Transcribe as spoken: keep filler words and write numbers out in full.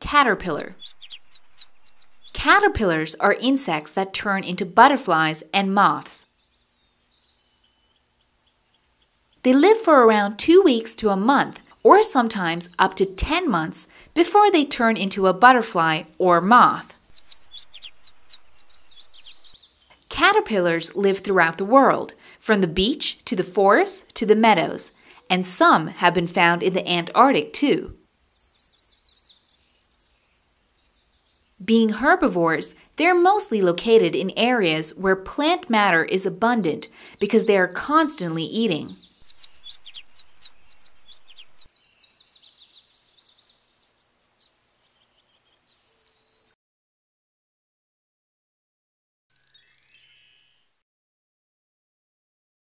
Caterpillar. Caterpillars are insects that turn into butterflies and moths. They live for around two weeks to a month, or sometimes up to ten months, before they turn into a butterfly or moth. Caterpillars live throughout the world, from the beach to the forests to the meadows, and some have been found in the Antarctic too. Being herbivores, they're mostly located in areas where plant matter is abundant because they are constantly eating.